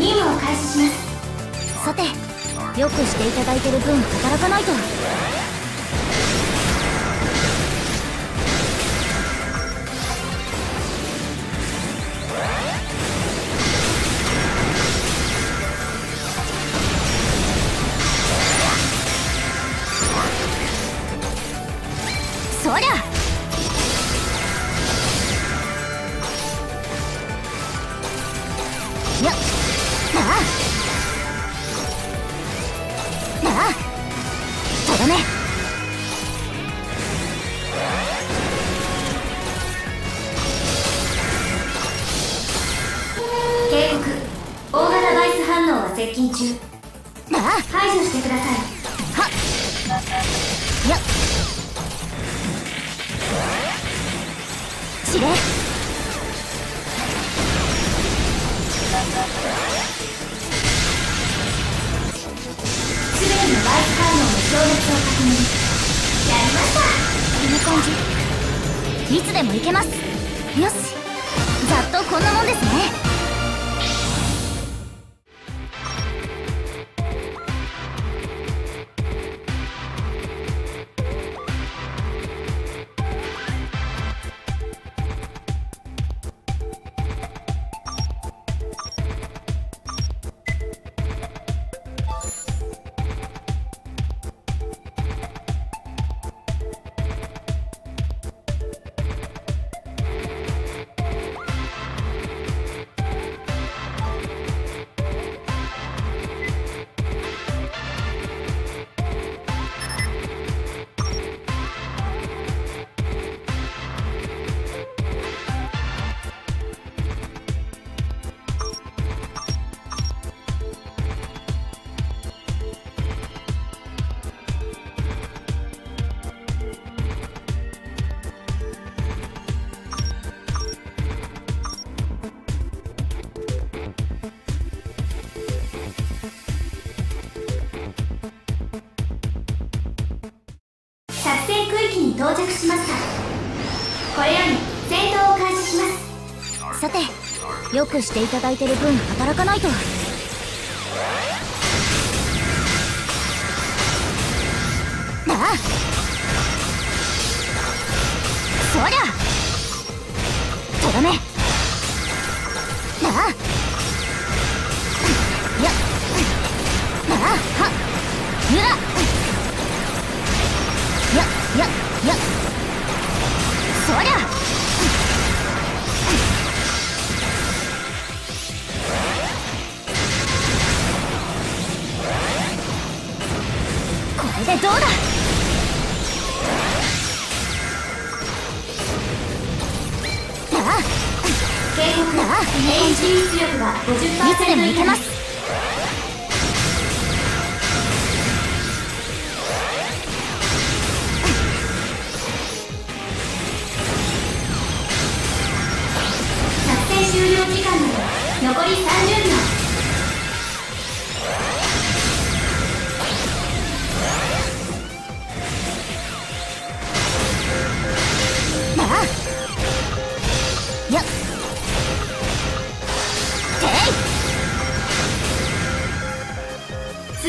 任務を開始します。さて、よくしていただいてる分働かないと。そりゃ。接近中。排除してください。はっ。よっ。指令。すでにバイス反応の強烈を確認。やりました。こんな感じ。いつでも行けます。よし。ざっとこんなもんですね。到着しました。これより戦闘を開始します。さて、よくしていただいてる分働かないと。ああ、そりゃとどめ。ああ、いや、ああ、はっ、ゆら。よっよっ、そりゃ。これでどうだ。ああ、警告だ。エンジン出力が 50% いつでもいけます。残り30秒。なあ、よっ、て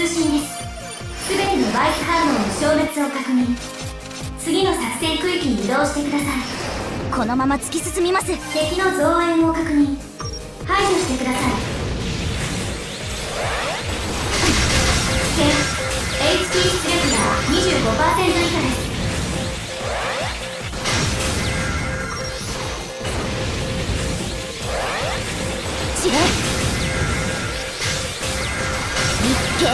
い。通信です。すべてのバイス反応の消滅を確認。次の作戦区域に移動してください。このまま突き進みます。敵の増援を確認。排除してください。HP 出力が 25% 以下です。指令。いっけー。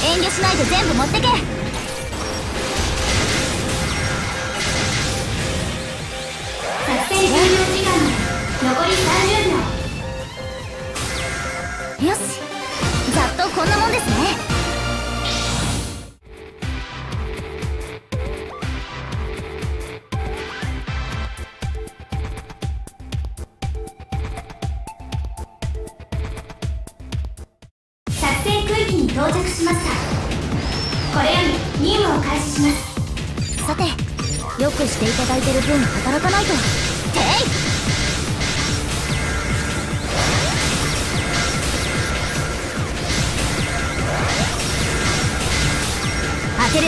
遠慮しないで全部持ってけ。作戦終了時間残り30秒。到着しました。これより任務を開始します。さて、よくしていただいてる分働かないと。てい！ 当てる。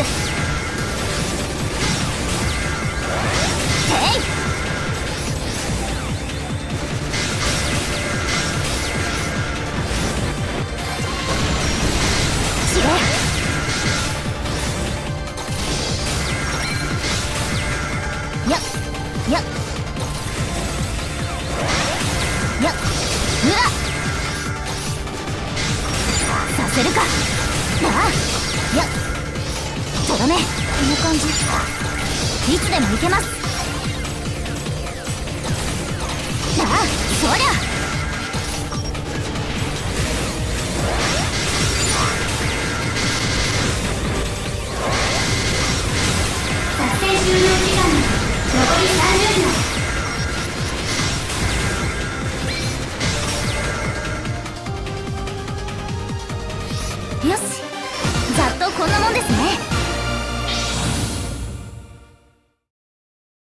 やっやっやっうわっ、させるかなあ。やっ とどめ、この感じいつでもいけます。なあ、そりゃ作戦終了時間残り30秒。 よし、